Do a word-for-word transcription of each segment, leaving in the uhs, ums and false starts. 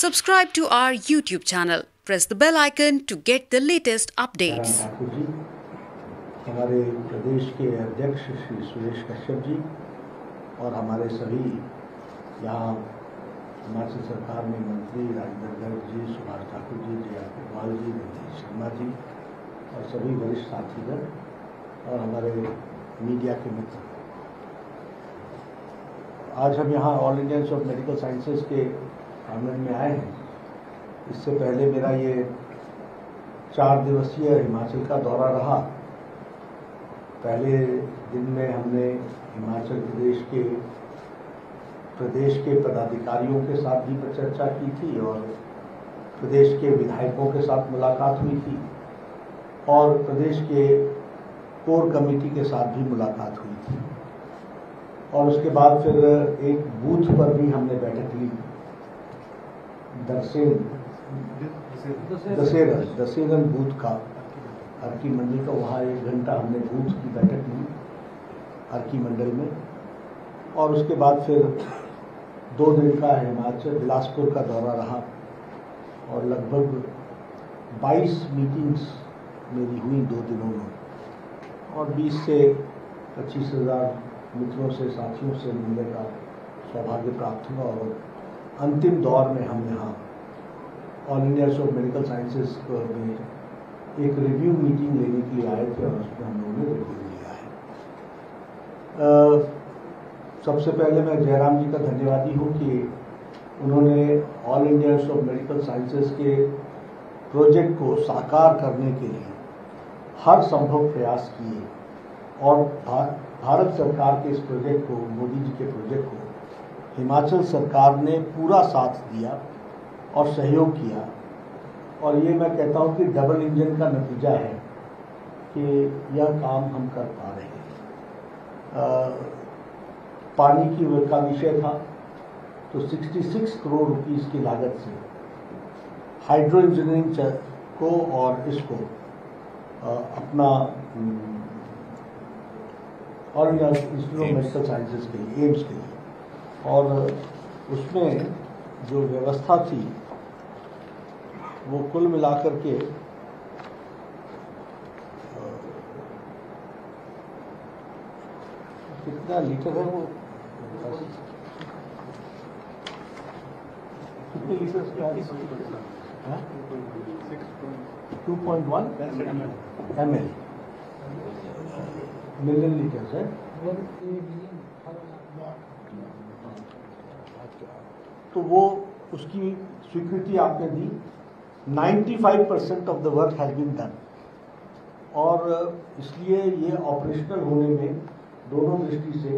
Subscribe to our YouTube channel. Press the bell icon to get the latest updates. हमारे प्रदेश के अध्यक्ष श्री सुरेश कश्यप जी और हमारे सभी यहाँ हिमाचल सरकार में मंत्री राजेंद्र गर्ग जी, सुभाष ठाकुर जी, जया अग्रवाल जी, नीतीश शर्मा जी और सभी वरिष्ठ साथीगण और हमारे मीडिया के मित्र, आज हम यहाँ All India Institute of Medical Sciences के आंगन में आए हैं। इससे पहले मेरा ये चार दिवसीय हिमाचल का दौरा रहा। पहले दिन में हमने हिमाचल प्रदेश के प्रदेश के पदाधिकारियों के साथ भी चर्चा की थी और प्रदेश के विधायकों के साथ मुलाकात हुई थी और प्रदेश के कोर कमेटी के साथ भी मुलाकात हुई थी और उसके बाद फिर एक बूथ पर भी हमने बैठक ली। दसेरन दसेरन दसेरन बूथ का अर्की मंडल का, वहाँ एक घंटा हमने बूथ की बैठक ली अर्की मंडल में और उसके बाद फिर दो दिन का हिमाचल बिलासपुर का दौरा रहा और लगभग बाईस मीटिंग्स मेरी हुई दो दिनों में और बीस से पच्चीस हज़ार मित्रों से साथियों से मिलने का सौभाग्य प्राप्त हुआ और अंतिम दौर में हम यहाँ All India Institute of Medical Sciences में एक रिव्यू मीटिंग लेने के लिए आए थे और उसमें हम लोगों ने रिव्यू लिया है। सबसे पहले मैं जयराम जी का धन्यवादी हूँ कि उन्होंने All India Institute of Medical Sciences के प्रोजेक्ट को साकार करने के लिए हर संभव प्रयास किए और भारत सरकार के इस प्रोजेक्ट को, मोदी जी के प्रोजेक्ट को हिमाचल सरकार ने पूरा साथ दिया और सहयोग किया और ये मैं कहता हूँ कि डबल इंजन का नतीजा है कि यह काम हम कर पा रहे हैं। आ, पानी की का विषय था तो छियासठ करोड़ रुपीस की लागत से हाइड्रो इंजीनियरिंग को और इसको आ, अपना और इंस्टीट्यूट ऑफ मेडिकल साइंसेज के लिए, एम्स के लिए, और उसमें जो व्यवस्था थी वो कुल मिलाकर के कितना लीटर है, वो कितने लीटर का है, two point one M L million litres है। तो वो उसकी स्वीकृति आपने दी। पचानवे percent of the work has been done और इसलिए ये ऑपरेशनल होने में दोनों दृष्टि से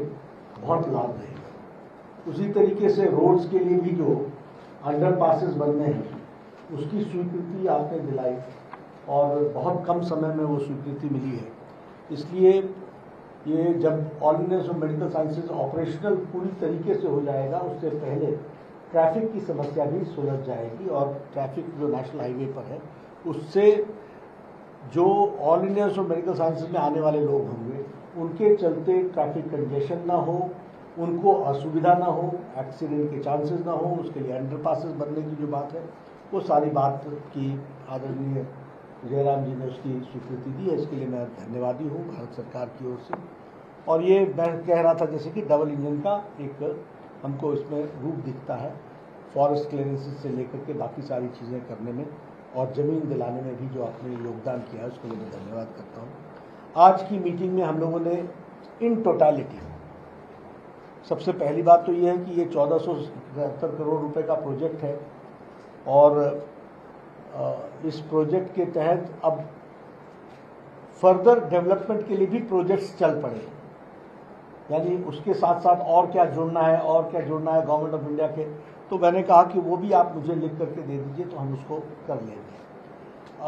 बहुत लाभ रहेगा। उसी तरीके से रोड्स के लिए भी जो अंडर पासेस बनने हैं उसकी स्वीकृति आपने दिलाई और बहुत कम समय में वो स्वीकृति मिली है। इसलिए ये जब All India Institute of Medical Sciences operational पूरी तरीके से हो जाएगा उससे पहले ट्रैफिक की समस्या भी सुलझ जाएगी और ट्रैफिक जो नेशनल हाईवे पर है उससे जो All India Institute of Medical Sciences में आने वाले लोग होंगे उनके चलते ट्रैफिक कंजेशन ना हो, उनको असुविधा ना हो, एक्सीडेंट के चांसेस ना हो, उसके लिए अंडरपासेस बनने की जो बात है वो सारी बात की आदरणीय जयराम जी ने उसकी स्वीकृति दी है। इसके लिए मैं धन्यवादी हूँ भारत सरकार की ओर से। और ये मैं कह रहा था जैसे कि डबल इंजन का एक हमको इसमें रूप दिखता है, फॉरेस्ट क्लियरेंसेस से लेकर के बाकी सारी चीज़ें करने में और ज़मीन दिलाने में भी जो आपने योगदान किया है उसके लिए मैं धन्यवाद करता हूँ। आज की मीटिंग में हम लोगों ने इन टोटालिटी, सबसे पहली बात तो ये है कि ये चौदह सौ इकहत्तर करोड़ रुपये का प्रोजेक्ट है और इस प्रोजेक्ट के तहत अब फर्दर डेवलपमेंट के लिए भी प्रोजेक्ट्स चल पड़े, यानी उसके साथ साथ और क्या जोड़ना है और क्या जोड़ना है गवर्नमेंट ऑफ इंडिया के, तो मैंने कहा कि वो भी आप मुझे लिख करके दे दीजिए तो हम उसको कर लेंगे।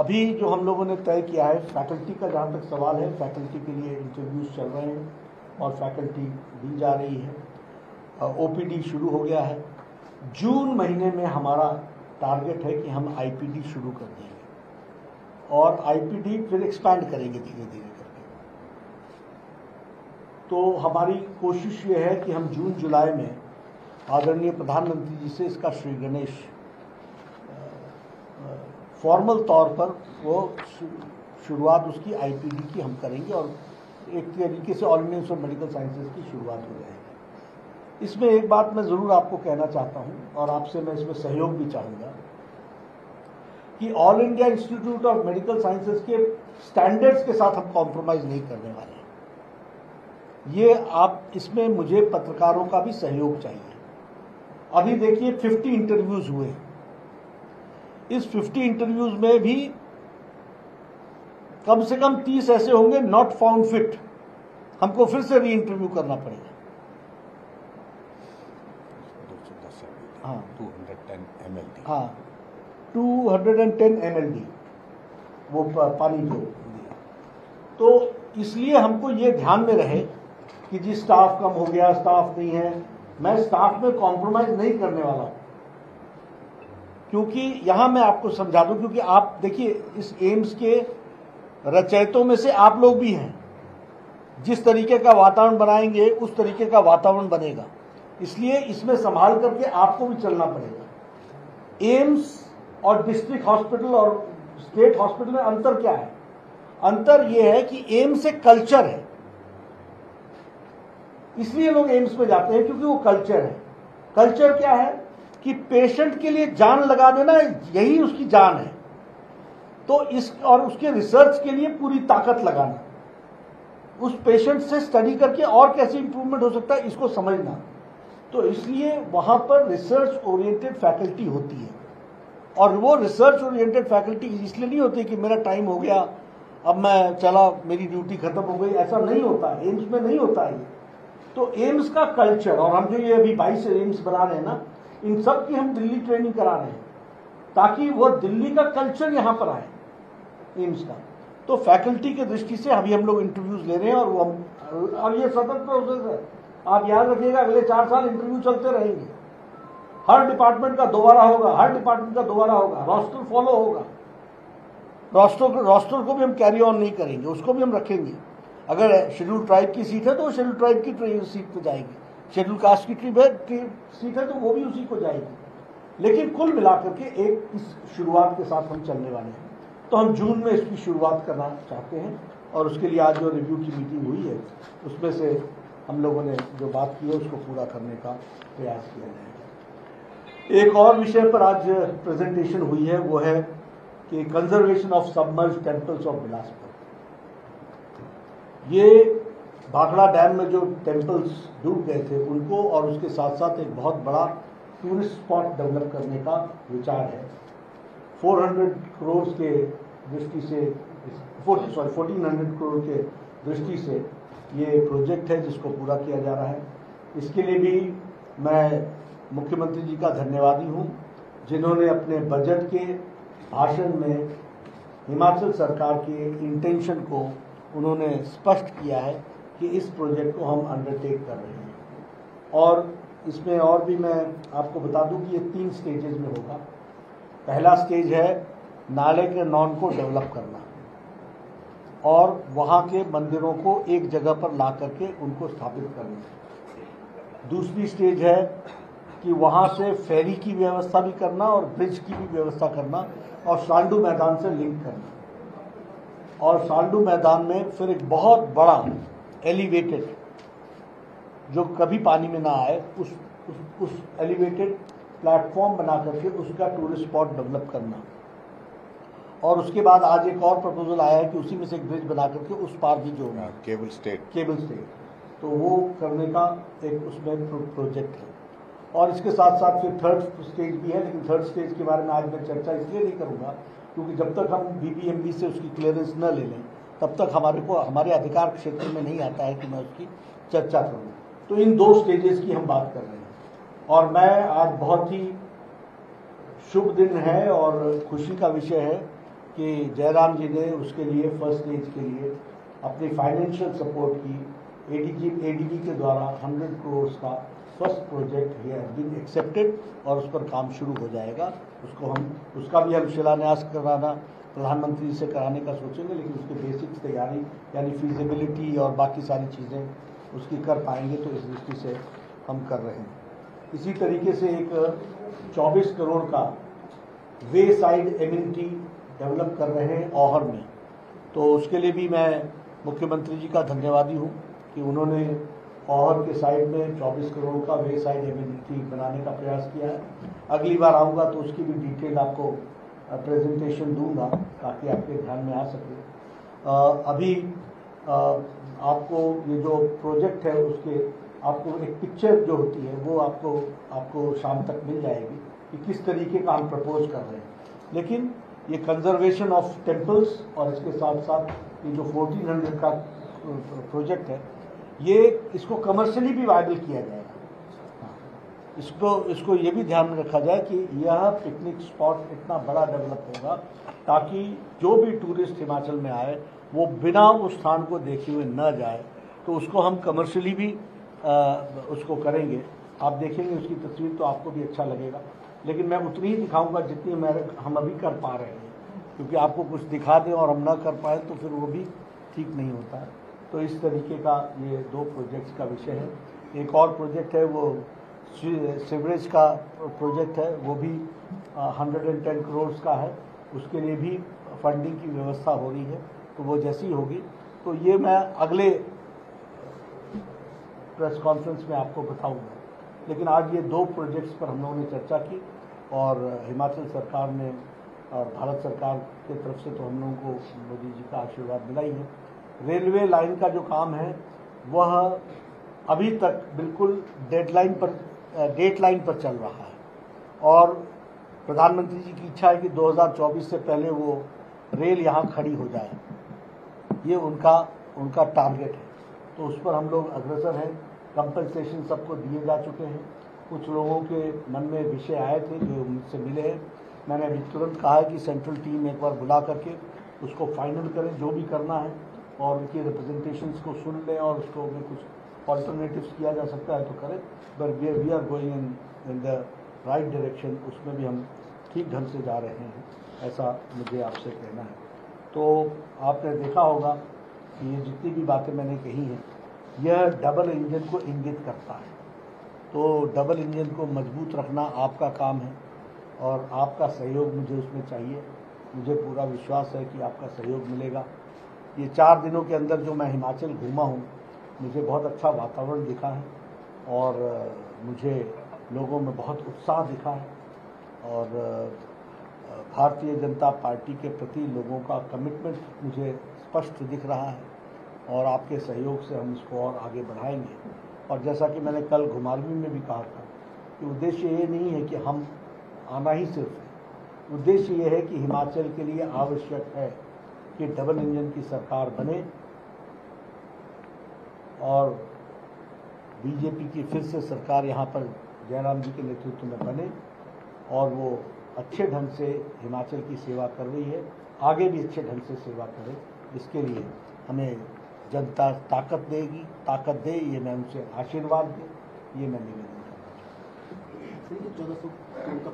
अभी जो हम लोगों ने तय किया है फैकल्टी का, जहाँ तक सवाल है फैकल्टी के लिए इंटरव्यूज चल रहे हैं और फैकल्टी दी जा रही है, ओ पी डी शुरू हो गया है। जून महीने में हमारा टारगेट है कि हम आईपीडी शुरू कर देंगे और आईपीडी फिर एक्सपैंड करेंगे धीरे धीरे करके। तो हमारी कोशिश ये है कि हम जून जुलाई में आदरणीय प्रधानमंत्री जी से इसका श्री गणेश फॉर्मल तौर पर वो शुरुआत उसकी आईपीडी की हम करेंगे और एक तरीके से All India Institute of Medical Sciences की शुरुआत हो जाएगी। इसमें एक बात मैं ज़रूर आपको कहना चाहता हूं और आपसे मैं इसमें सहयोग भी चाहूँगा कि All India Institute of Medical Sciences के स्टैंडर्ड्स के साथ हम कॉम्प्रोमाइज़ नहीं करने वाले हैं। ये आप इसमें मुझे पत्रकारों का भी सहयोग चाहिए। अभी देखिए पचास इंटरव्यूज हुए, इस पचास इंटरव्यूज में भी कम से कम तीस ऐसे होंगे नॉट फाउंड फिट, हमको फिर से री इंटरव्यू करना पड़ेगा। हाँ दो सौ दस एम एल डी, हाँ दो सौ दस एम एल डी वो पानी जो, तो इसलिए हमको ये ध्यान में रहे कि जी स्टाफ कम हो गया, स्टाफ नहीं है। मैं स्टाफ में कॉम्प्रोमाइज नहीं करने वाला हूं, क्योंकि यहां मैं आपको समझा दूं, क्योंकि आप देखिए इस एम्स के रचयितों में से आप लोग भी हैं। जिस तरीके का वातावरण बनाएंगे उस तरीके का वातावरण बनेगा, इसलिए इसमें संभाल करके आपको भी चलना पड़ेगा। एम्स और डिस्ट्रिक्ट हॉस्पिटल और स्टेट हॉस्पिटल में अंतर क्या है? अंतर यह है कि एम्स एक कल्चर है, इसलिए लोग एम्स में जाते हैं क्योंकि वो कल्चर है। कल्चर क्या है कि पेशेंट के लिए जान लगा देना, यही उसकी जान है। तो इस और उसके रिसर्च के लिए पूरी ताकत लगाना, उस पेशेंट से स्टडी करके और कैसे इंप्रूवमेंट हो सकता है इसको समझना। तो इसलिए वहां पर रिसर्च ओरिएंटेड फैकल्टी होती है, और वो रिसर्च ओरिएंटेड फैकल्टी इसलिए नहीं होती कि मेरा टाइम हो गया अब मैं चला, मेरी ड्यूटी खत्म हो गई, ऐसा नहीं होता है एम्स में, नहीं होता है। तो एम्स का कल्चर, और हम जो ये अभी बाईस एम्स बना रहे हैं ना, इन सब की हम दिल्ली ट्रेनिंग करा रहे हैं ताकि वो दिल्ली का कल्चर यहाँ पर आए एम्स का। तो फैकल्टी की दृष्टि से अभी हम लोग इंटरव्यूज ले रहे हैं, और वो हम और ये सतत प्रोसेस है। आप याद रखिएगा अगले चार साल इंटरव्यू चलते रहेंगे, हर डिपार्टमेंट का दोबारा होगा, हर डिपार्टमेंट का दोबारा होगा, रोस्टर फॉलो होगा। रोस्टर रोस्टर को भी हम कैरी ऑन नहीं करेंगे, उसको भी हम रखेंगे। अगर शेड्यूल ट्राइब की सीट है तो शेड्यूल ट्राइब की सीट पर जाएगी, शेड्यूल कास्ट की सीट है तो वो भी उसी को जाएगी। लेकिन कुल मिलाकर के एक इस शुरुआत के साथ हम चलने वाले हैं। तो हम जून में इसकी शुरुआत करना चाहते हैं, और उसके लिए आज जो रिव्यू की मीटिंग हुई है उसमें से हम लोगों ने जो बात की है उसको पूरा करने का प्रयास किया जाएगा। एक और विषय पर आज प्रेजेंटेशन हुई है, वो है कि conservation of submerge temples of Bilaspur. ये भाखड़ा डैम में जो टेम्पल्स डूब गए थे उनको, और उसके साथ साथ एक बहुत बड़ा टूरिस्ट स्पॉट डेवलप करने का विचार है। चार सौ करोड़ के दृष्टि से सॉरी चौदह सौ करोड़ के दृष्टि से ये प्रोजेक्ट है जिसको पूरा किया जा रहा है। इसके लिए भी मैं मुख्यमंत्री जी का धन्यवादी हूँ, जिन्होंने अपने बजट के भाषण में हिमाचल सरकार के इंटेंशन को उन्होंने स्पष्ट किया है कि इस प्रोजेक्ट को हम अंडरटेक कर रहे हैं। और इसमें और भी मैं आपको बता दूं कि ये तीन स्टेजेस में होगा। पहला स्टेज है नाले के नॉन को डेवलप करना, और वहाँ के मंदिरों को एक जगह पर ला करके उनको स्थापित करना। दूसरी स्टेज है कि वहाँ से फेरी की व्यवस्था भी करना और ब्रिज की भी व्यवस्था करना, और शांडू मैदान से लिंक करना, और साल्डू मैदान में फिर एक बहुत बड़ा एलिवेटेड जो कभी पानी में ना आए उस उस, उस एलिवेटेड प्लेटफॉर्म बना करके उसका टूरिस्ट स्पॉट डेवलप करना। और उसके बाद आज एक और प्रपोजल आया है कि उसी में से एक ब्रिज बना करके उस पार भी जो है केबल स्टेट केबल स्टेट तो वो करने का एक उसमें प्रोजेक्ट है। और इसके साथ साथ फिर थर्ड स्टेज भी है, लेकिन थर्ड स्टेज के बारे में आज मैं चर्चा इसलिए नहीं करूँगा क्योंकि जब तक हम बी बी एम बी से उसकी क्लियरेंस न ले लें तब तक हमारे को हमारे अधिकार क्षेत्र में नहीं आता है कि मैं उसकी चर्चा करूँ। तो इन दो स्टेजेस की हम बात कर रहे हैं, और मैं आज बहुत ही शुभ दिन है और खुशी का विषय है कि जयराम जी ने उसके लिए फर्स्ट स्टेज के लिए अपनी फाइनेंशियल सपोर्ट की A D G A D G के द्वारा हंड्रेड करोड़ का first project has been accepted, और उस पर काम शुरू हो जाएगा। उसको हम उसका भी हम शिलान्यास कराना प्रधानमंत्री से कराने का सोचेंगे, लेकिन उसके बेसिक्स तैयारी यानी फिजिबिलिटी और बाकी सारी चीज़ें उसकी कर पाएंगे, तो इस दृष्टि से हम कर रहे हैं। इसी तरीके से एक चौबीस करोड़ का वे साइड एमिनिटी डेवलप कर रहे हैं औहर में, तो उसके लिए भी मैं मुख्यमंत्री जी का धन्यवादी हूँ कि उन्होंने औहर के साइड में चौबीस करोड़ का वे साइड एम्यूनिटी बनाने का प्रयास किया है। अगली बार आऊँगा तो उसकी भी डिटेल आपको प्रेजेंटेशन दूंगा ताकि आपके ध्यान में आ सके। अभी आ, आपको ये जो प्रोजेक्ट है उसके आपको एक पिक्चर जो होती है वो आपको आपको शाम तक मिल जाएगी कि किस तरीके का हम प्रपोज कर रहे हैं। लेकिन ये कंजर्वेशन ऑफ टेम्पल्स और इसके साथ साथ ये जो चौदह सौ का प्रोजेक्ट है ये इसको कमर्शियली भी वायबल किया जाएगा। इसको इसको ये भी ध्यान में रखा जाए कि यह पिकनिक स्पॉट इतना बड़ा डेवलप होगा ताकि जो भी टूरिस्ट हिमाचल में आए वो बिना उस स्थान को देखे हुए न जाए, तो उसको हम कमर्शियली भी आ, उसको करेंगे। आप देखेंगे उसकी तस्वीर तो आपको भी अच्छा लगेगा, लेकिन मैं उतनी ही दिखाऊंगा जितनी मैं हम अभी कर पा रहे हैं, क्योंकि आपको कुछ दिखा दें और हम ना कर पाए तो फिर वो भी ठीक नहीं होता है। तो इस तरीके का ये दो प्रोजेक्ट्स का विषय है। एक और प्रोजेक्ट है वो सीवरेज का प्रोजेक्ट है, वो भी हंड्रेड एंड टेन करोड़ का है, उसके लिए भी फंडिंग की व्यवस्था हो रही है, तो वो जैसी होगी तो ये मैं अगले प्रेस कॉन्फ्रेंस में आपको बताऊंगा। लेकिन आज ये दो प्रोजेक्ट्स पर हम लोगों ने चर्चा की और हिमाचल सरकार ने और भारत सरकार के तरफ से तो हम लोगों को मोदी जी का आशीर्वाद मिला ही है। रेलवे लाइन का जो काम है वह अभी तक बिल्कुल डेडलाइन पर डेट लाइन पर चल रहा है और प्रधानमंत्री जी की इच्छा है कि दो हज़ार चौबीस से पहले वो रेल यहाँ खड़ी हो जाए, ये उनका उनका टारगेट है। तो उस पर हम लोग अग्रसर हैं। कंपनसेशन सबको दिए जा चुके हैं, कुछ लोगों के मन में विषय आए थे जो मुझसे मिले हैं। मैंने अभी तुरंत कहा है कि सेंट्रल टीम एक बार बुला करके उसको फाइनल करें जो भी करना है और उनकी रिप्रेजेंटेशंस को सुन लें और उसको भी कुछ ऑल्टरनेटिव्स किया जा सकता है तो करें। But we are going in in the right direction, उसमें भी हम ठीक ढंग से जा रहे हैं, ऐसा मुझे आपसे कहना है। तो आपने देखा होगा कि ये जितनी भी बातें मैंने कही हैं यह डबल इंजन को इंगित करता है, तो डबल इंजन को मजबूत रखना आपका काम है और आपका सहयोग मुझे उसमें चाहिए। मुझे पूरा विश्वास है कि आपका सहयोग मिलेगा। ये चार दिनों के अंदर जो मैं हिमाचल घूमा हूँ मुझे बहुत अच्छा वातावरण दिखा है और मुझे लोगों में बहुत उत्साह दिखा है और भारतीय जनता पार्टी के प्रति लोगों का कमिटमेंट मुझे स्पष्ट दिख रहा है और आपके सहयोग से हम इसको और आगे बढ़ाएंगे। और जैसा कि मैंने कल घुमारवीं में भी कहा था कि उद्देश्य ये नहीं है कि हम आना ही सिर्फ है, उद्देश्य ये है कि हिमाचल के लिए आवश्यक है कि डबल इंजन की सरकार बने और बीजेपी की फिर से सरकार यहाँ पर जयराम जी के नेतृत्व में बने और वो अच्छे ढंग से हिमाचल की सेवा कर रही है, आगे भी अच्छे ढंग से सेवा करे। इसके लिए हमें जनता ताकत देगी, ताकत दे, ये मैं उनसे आशीर्वाद दे, ये मैं निवेदन करता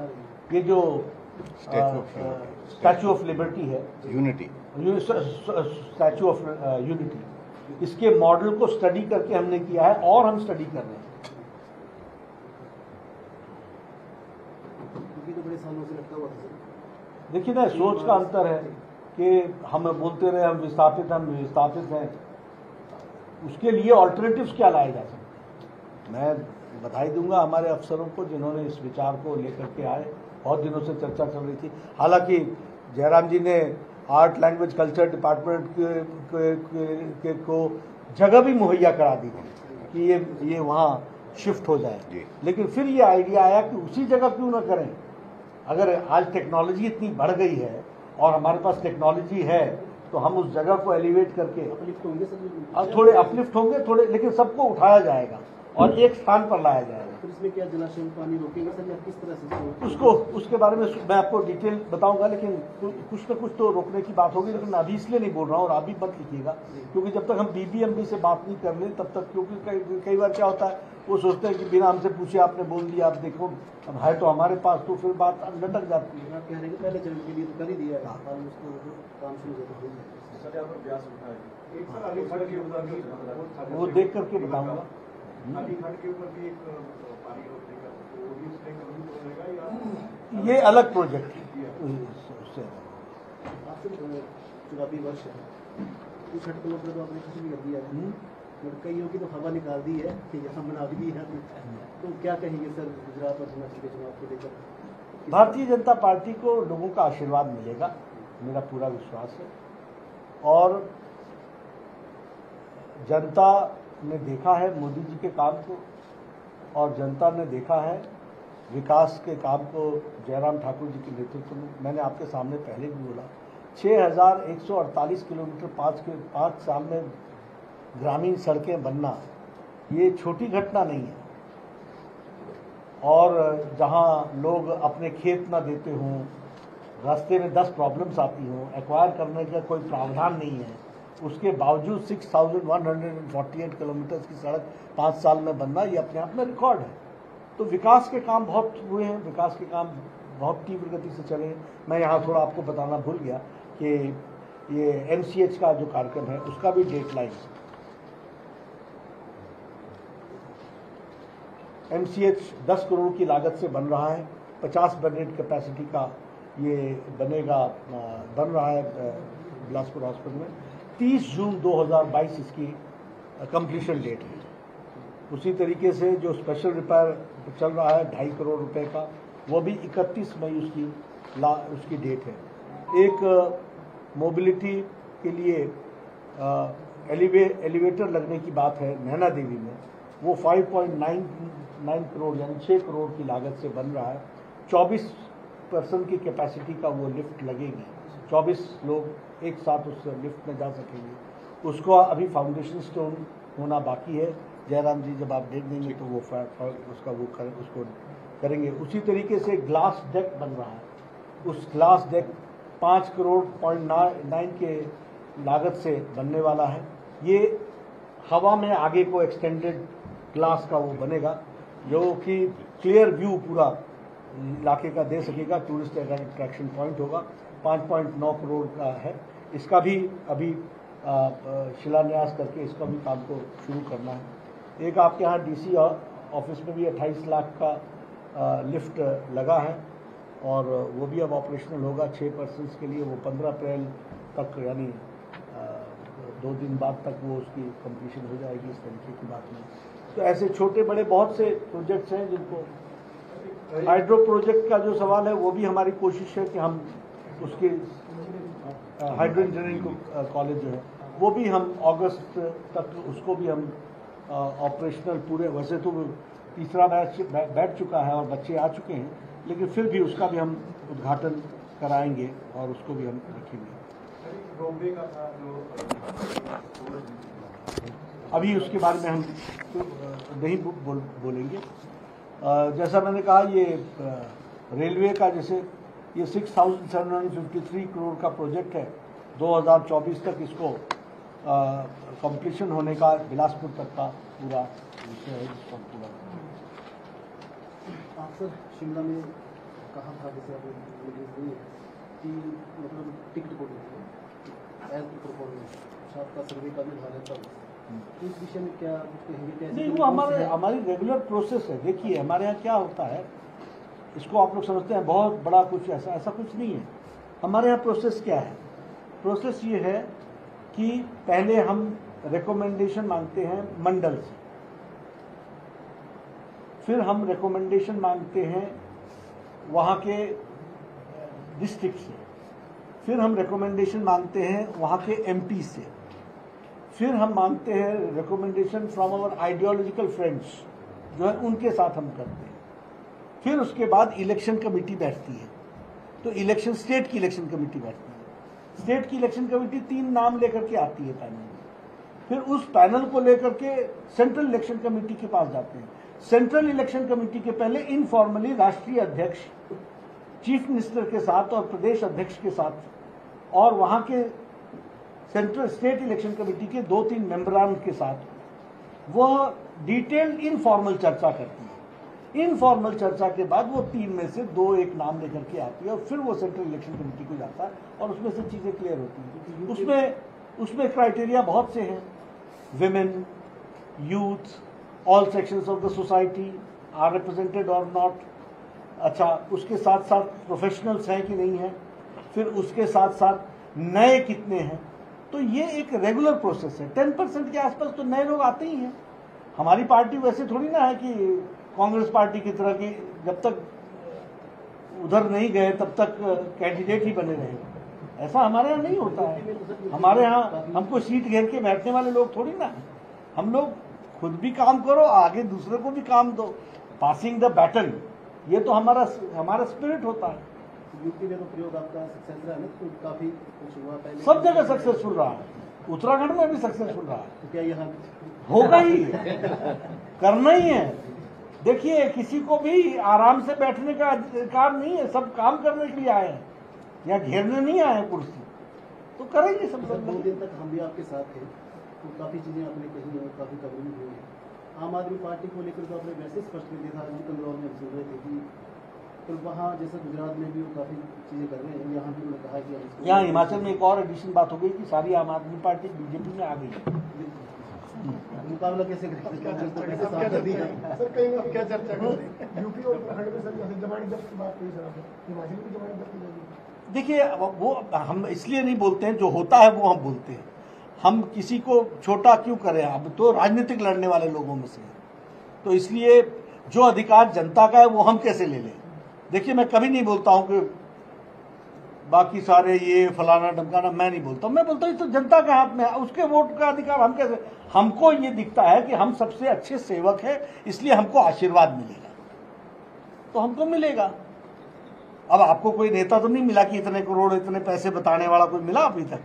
हूँ। ये जो स्टैचू ऑफ लिबर्टी है, यूनिटी स्टैचू ऑफ यूनिटी, इसके मॉडल को स्टडी करके हमने किया है और हम स्टडी कर रहे हैं। देखिए ना, सोच का अंतर है कि हम बोलते रहे हम विस्थापित हम विस्थापित हैं, उसके लिए ऑल्टरनेटिव्स क्या लाए जा सकते। मैं बधाई दूंगा हमारे अफसरों को जिन्होंने इस विचार को लेकर के आए, बहुत दिनों से चर्चा चल रही थी। हालांकि जयराम जी ने आर्ट लैंग्वेज कल्चर डिपार्टमेंट के, के, के, के को जगह भी मुहैया करा दी कि ये ये वहाँ शिफ्ट हो जाए, लेकिन फिर ये आइडिया आया कि उसी जगह क्यों ना करें। अगर आज टेक्नोलॉजी इतनी बढ़ गई है और हमारे पास टेक्नोलॉजी है तो हम उस जगह को एलिवेट करके अपलिफ्ट होंगे, थोड़े अपलिफ्ट होंगे थोड़े, लेकिन सबको उठाया जाएगा और एक स्थान पर लाया जाएगा। तो इसमें क्या जलाशय पानी रोकेगा सर या किस तरह से, उसको उसके बारे में मैं आपको डिटेल बताऊंगा, लेकिन कुछ ना कुछ तो रोकने की बात होगी। लेकिन अभी इसलिए नहीं बोल रहा हूँ और अभी मत लिखिएगा, क्योंकि जब तक हम बीबीएमबी से बात नहीं कर ले तब तक, क्योंकि कई बार क्या होता है वो सोचते हैं कि बिना हमसे पूछे आपने बोल दिया, आप देखो अब है तो हमारे पास, तो फिर बात लटक जाती है। आप कह रहे हैं कि पहले चरण के लिए कर ही दिया है, हम उसको काम शुरू कर देंगे, वो देख करके बताऊँगा। ये अलग प्रोजेक्ट है। कईयों की तो हवा निकाल दी है कि जैसा बना दी है, तो क्या कहेंगे सर गुजरात और हिमाचल के चुनाव को लेकर? भारतीय जनता पार्टी को लोगों का आशीर्वाद मिलेगा, मेरा पूरा विश्वास है। और जनता ने देखा है मोदी जी के काम को, और जनता ने देखा है विकास के काम को जयराम ठाकुर जी के नेतृत्व में। मैंने आपके सामने पहले भी बोला, छः हजार एक सौ अड़तालीस किलोमीटर पाँच के पाँच साल में ग्रामीण सड़कें बनना ये छोटी घटना नहीं है। और जहाँ लोग अपने खेत ना देते हों, रास्ते में दस प्रॉब्लम्स आती हों, एक्वायर करने का कोई प्रावधान नहीं है, उसके बावजूद six thousand one hundred and forty eight kilometres की सड़क पाँच साल में बनना ये अपने आप में रिकॉर्ड है। तो विकास के काम बहुत हुए हैं, विकास के काम बहुत तीव्र गति से चले हैं। मैं यहाँ थोड़ा आपको बताना भूल गया कि ये एम सी एच का जो कार्यक्रम है उसका भी डेट लाइन है। एम सी एच दस करोड़ की लागत से बन रहा है, पचास बेडेड कैपेसिटी का ये बनेगा, बन रहा है बिलासपुर हॉस्पिटल में। तीस जून दो हज़ार बाईस इसकी कंप्लीशन डेट है। उसी तरीके से जो स्पेशल रिपेयर चल रहा है ढाई करोड़ रुपए का, वो भी इकतीस मई उसकी ला उसकी डेट है। एक मोबिलिटी के लिए एलिवे एलिवेटर लगने की बात है नैना देवी में, वो पाँच पॉइंट नौ नौ करोड़ यानी छः करोड़ की लागत से बन रहा है। चौबीस परसेंट की कैपेसिटी का वो लिफ्ट लगेगी, चौबीस लोग एक साथ उस लिफ्ट में जा सकेंगे। उसका अभी फाउंडेशन स्टोन होना बाकी है, जयराम जी जब आप देख देंगे तो वो उसका वो कर, उसको करेंगे। उसी तरीके से ग्लास डेक बन रहा है, उस ग्लास डेक पाँच करोड़ पॉइंट नाइन के लागत से बनने वाला है। ये हवा में आगे को एक्सटेंडेड ग्लास का वो बनेगा जो कि क्लियर व्यू पूरा इलाके का दे सकेगा, टूरिस्ट अट्रैक्शन पॉइंट होगा। पाँच पॉइंट नौ करोड़ का है, इसका भी अभी शिलान्यास करके इसका भी काम को शुरू करना है। एक आपके यहाँ डीसी ऑफिस में भी अट्ठाईस लाख का आ, लिफ्ट लगा है और वो भी अब ऑपरेशनल होगा। छः पर्सनस के लिए वो पंद्रह अप्रैल तक यानी दो दिन बाद तक वो उसकी कंप्लीशन हो जाएगी, इस तरीके की बात नहीं। तो ऐसे छोटे बड़े बहुत से प्रोजेक्ट्स हैं जिनको, हाइड्रो प्रोजेक्ट का जो सवाल है वो भी हमारी कोशिश है कि हम उसके हाइड्रो इंजीनियरिंग कॉलेज जो है वो भी हम अगस्त तक उसको भी हम ऑपरेशनल पूरे, वैसे तो तीसरा बैच बैठ चुका है और बच्चे आ चुके हैं, लेकिन फिर भी उसका भी हम उद्घाटन कराएंगे और उसको भी हम रखेंगे। अभी उसके बारे में हम तो नहीं बोल, बोलेंगे। जैसा मैंने कहा ये रेलवे का, जैसे ये six thousand seven hundred fifty three crore का प्रोजेक्ट है, दो हज़ार चौबीस तक इसको कंप्लीशन होने का, बिलासपुर तक का पूरा पूरा। आप सर शिमला में कहा था जैसे कि मतलब टिकट को इस विषय में क्या कहेंगे? नहीं, वो हमारे हमारी रेगुलर प्रोसेस है। देखिए हमारे यहाँ क्या होता है, इसको आप लोग समझते हैं बहुत बड़ा कुछ, ऐसा ऐसा कुछ नहीं है। हमारे यहाँ प्रोसेस क्या है? प्रोसेस ये है कि पहले हम रिकमेंडेशन मांगते हैं मंडल से, फिर हम रिकमेंडेशन मांगते हैं वहाँ के डिस्ट्रिक्ट से, फिर हम रिकमेंडेशन मांगते हैं वहाँ के एमपी से, फिर हम मांगते हैं recommendation from our ideological friends जो है उनके साथ हम करते हैं, फिर उसके बाद इलेक्शन कमेटी बैठती है। तो इलेक्शन स्टेट की इलेक्शन कमेटी बैठती है, स्टेट की इलेक्शन कमेटी तीन नाम लेकर के आती है पैनल में, फिर उस पैनल को लेकर के सेंट्रल इलेक्शन कमेटी के पास जाते हैं। सेंट्रल इलेक्शन कमेटी के पहले इनफॉर्मली राष्ट्रीय अध्यक्ष चीफ मिनिस्टर के साथ और प्रदेश अध्यक्ष के साथ और वहाँ के सेंट्रल स्टेट इलेक्शन कमेटी के दो तीन मेंबरान के साथ वह डिटेल्ड इनफॉर्मल चर्चा करती है। इनफॉर्मल चर्चा के बाद वो तीन में से दो एक नाम लेकर के आती है और फिर वो सेंट्रल इलेक्शन कमेटी को जाता है और उसमें से चीज़ें क्लियर होती हैं। उसमें उसमें क्राइटेरिया बहुत से हैं, women, youth, all sections of the society, are represented और नॉट। अच्छा, उसके साथ साथ प्रोफेशनल्स हैं कि नहीं हैं, फिर उसके साथ साथ नए कितने हैं। तो ये एक रेगुलर प्रोसेस है। टेन परसेंट के आसपास तो नए लोग आते ही हैं। हमारी पार्टी वैसे थोड़ी ना है कि कांग्रेस पार्टी की तरह की जब तक उधर नहीं गए तब तक कैंडिडेट ही बने रहे, ऐसा हमारे यहाँ नहीं होता है। हमारे यहाँ हमको सीट घेर के बैठने वाले लोग थोड़ी ना। हम लोग खुद भी काम करो, आगे दूसरे को भी काम दो, पासिंग द बैटन, ये तो हमारा हमारा स्पिरिट होता है। यूपी में तो प्रयोग आपका सक्सेस रहा है ना, काफी कुछ हुआ पहले, सब जगह सक्सेसफुल रहा है, उत्तराखंड में भी सक्सेसफुल रहा है। क्या यहाँ होगा ही, करना ही है। देखिए, किसी को भी आराम से बैठने का अधिकार नहीं है, सब काम करने के लिए आए हैं, यहाँ घेरने नहीं आए हैं कुर्सी, तो करेंगे सब। दो दिन तक हम भी आपके साथ थे तो काफी चीजें आपने कही और काफी कवरिंग हुई है। आम आदमी पार्टी को लेकर तो आपने वैसे स्पष्ट कर दिया था, कंगलौर में सुन रहे थे कि तो वहाँ जैसे गुजरात में भी वो काफी चीजें कर रहे हैं, यहाँ भी उन्होंने कहा कि यहाँ हिमाचल में एक और एडिशन बात हो गई कि सारी आम आदमी पार्टी बीजेपी में आ गई। मुकाबला कैसे करेंगे? देखिए, वो हम इसलिए नहीं बोलते हैं, जो होता है वो हम बोलते हैं। हम किसी को छोटा क्यों करें? अब तो राजनीतिक लड़ने वाले लोगों में से, तो इसलिए जो अधिकार जनता का है वो हम कैसे ले लें? देखिए, मैं कभी नहीं बोलता हूं कि बाकी सारे ये फलाना ढमकाना, मैं नहीं बोलता हूं। मैं बोलता हूं तो जनता के हाथ में है, उसके वोट का अधिकार हम कैसे। हमको ये दिखता है कि हम सबसे अच्छे सेवक हैं, इसलिए हमको आशीर्वाद मिलेगा, तो हमको मिलेगा। अब आपको कोई नेता तो नहीं मिला कि इतने करोड़ इतने पैसे बताने वाला कोई मिला अभी तक?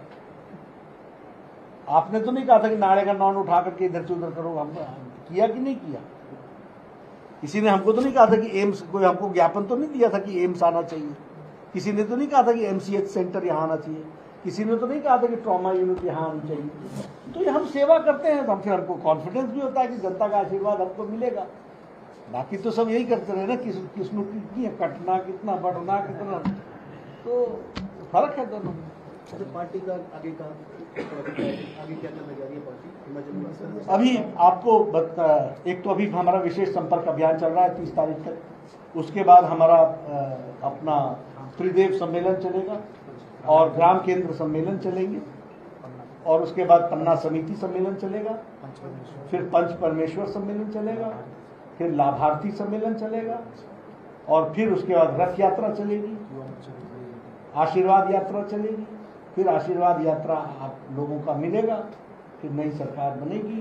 आपने तो नहीं कहा था कि नाड़े का नॉन उठा करके इधर से उधर करो, हमने किया कि नहीं किया? किसी ने हमको तो नहीं कहा था कि एम्स, कोई हमको ज्ञापन तो नहीं दिया था कि एम्स आना चाहिए। किसी ने तो नहीं कहा था कि एमसीएच सेंटर यहाँ आना चाहिए। किसी ने तो नहीं कहा था कि ट्रॉमा यूनिट यहाँ आनी चाहिए। तो ये हम सेवा करते हैं, तो हम फिर हमको कॉन्फिडेंस भी होता है कि जनता का आशीर्वाद हमको मिलेगा। बाकी तो सब यही करते रहे ना, किस किसमें कितनी है, कटना कितना, बढ़ना कितना, तो फर्क है दोनों। पार्टी का आगे का आगे क्या करने जा रही है पार्टी? अभी आपको बता, एक तो अभी हमारा विशेष संपर्क अभियान चल रहा है तीस तारीख तक। उसके बाद हमारा अपना त्रिदेव सम्मेलन चलेगा और ग्राम केंद्र सम्मेलन चलेंगे, और उसके बाद पन्ना समिति सम्मेलन चलेगा, फिर पंच परमेश्वर सम्मेलन चलेगा, फिर लाभार्थी सम्मेलन चलेगा, और फिर उसके बाद रथ यात्रा चलेगी, आशीर्वाद यात्रा चलेगी, फिर आशीर्वाद यात्रा आप लोगों का मिलेगा, फिर नई सरकार बनेगी।